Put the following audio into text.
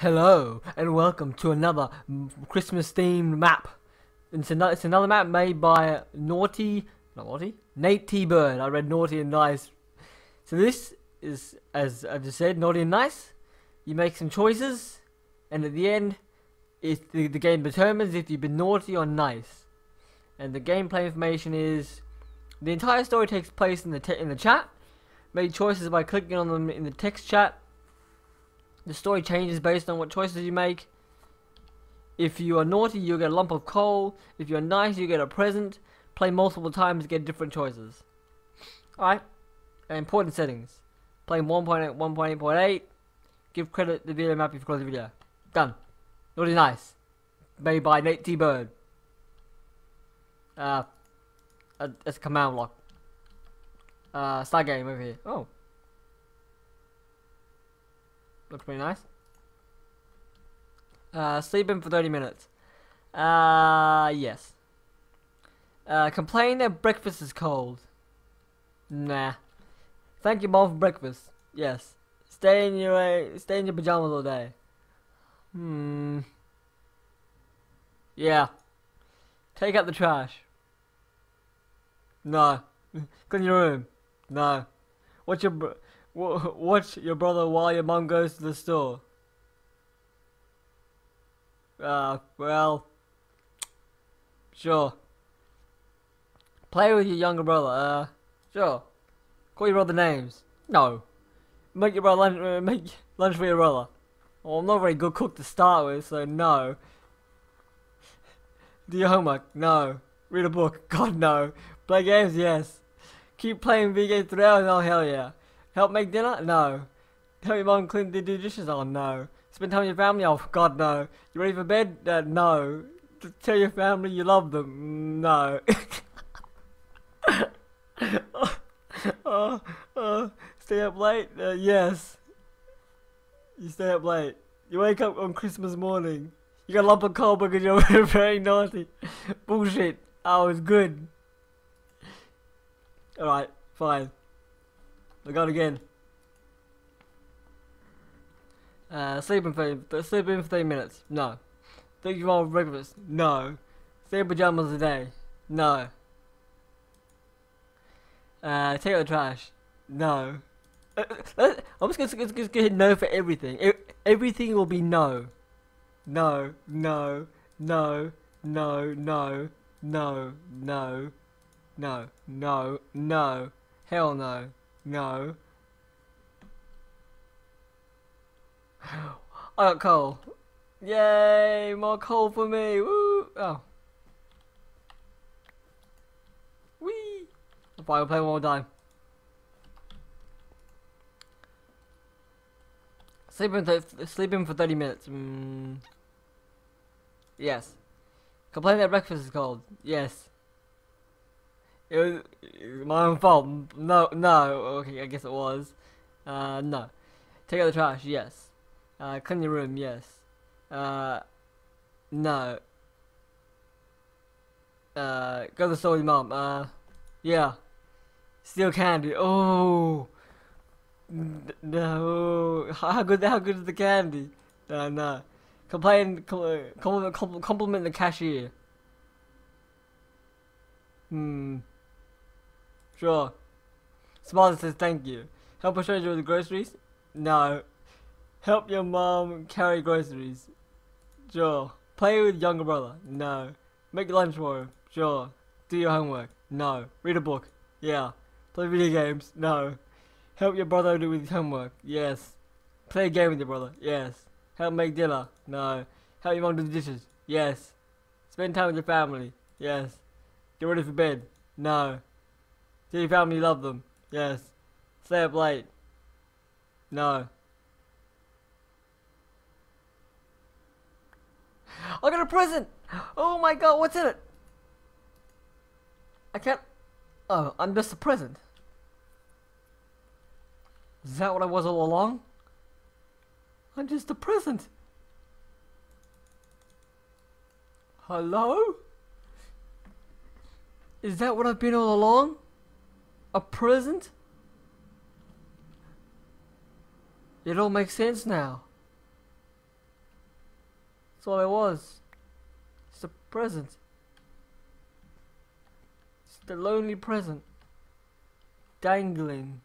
Hello and welcome to another Christmas themed map. It's another map made by Nate T. Bird. I read Naughty and Nice. So this is, as I've just said, Naughty and Nice. You make some choices, and at the end, the game determines if you've been naughty or nice. And the gameplay information is the entire story takes place in the chat. Make choices by clicking on them in the text chat. The story changes based on what choices you make. If you are naughty, you'll get a lump of coal. If you're nice, you get a present. Play multiple times to get different choices. Alright. Important settings. Play 1.8, 1.8.8. Give credit to the video map if you close the video. Done. Naughty Nice. Made by Nate T. Bird. That's a command lock. Start game over here. Oh. Looks pretty nice. Sleep in for 30 minutes. Yes. Complain that breakfast is cold. Nah. Thank you, Mom, for breakfast. Yes. Stay in your pajamas all day. Yeah. Take out the trash. No. Clean your room. No. Watch your brother while your mum goes to the store. Well, sure. Play with your younger brother. Sure. Call your brother names. No. Make your brother lunch. Make lunch for your brother. Well, I'm not a very good cook to start with, so no. Do your homework. No. Read a book. God no. Play games. Yes. Keep playing video games 3 hours. Oh hell yeah. Help make dinner? No. Help your mom clean the dishes? Oh no. Spend time with your family? Oh god no. You ready for bed? No. Just tell your family you love them? No. Stay up late? Yes. You stay up late. You wake up on Christmas morning. You got a lump of coal because you're very naughty. Bullshit. I was good. Alright, fine. I got it again. Sleep in for 30 minutes. No. Take your mom for breakfast. No. Stay in pajamas today. No. Take out the trash. No. I'm just gonna hit no for everything. Everything will be no. No. No. No. No. No. No. No. No. No. No. Hell no. No. I got coal. Yay! More coal for me. Woo! Oh. Wee! I'll probably play one more time. Sleep in for 30 minutes. Yes. Complain that breakfast is cold. Yes. It was my own fault. No. Okay, I guess it was. No. Take out the trash. Yes. Clean your room. Yes. No. Go to the store with your mom. Yeah. Steal candy. Oh. No. How good is the candy? No. Compliment the cashier. Sure. Smile and says thank you. Help a stranger with the groceries? No. Help your mom carry groceries? Sure. Play with younger brother? No. Make lunch for him? Sure. Do your homework? No. Read a book? Yeah. Play video games? No. Help your brother do his homework? Yes. Play a game with your brother? Yes. Help make dinner? No. Help your mom do the dishes? Yes. Spend time with your family? Yes. Get ready for bed? No. Do your family love them? Yes. Stay up late? No. I got a present! Oh my god, what's in it? I can't... Oh, I'm just a present. Is that what I was all along? I'm just a present. Hello? Is that what I've been all along? A present? It all makes sense now. So I was. It's the present. It's the lonely present. Dangling.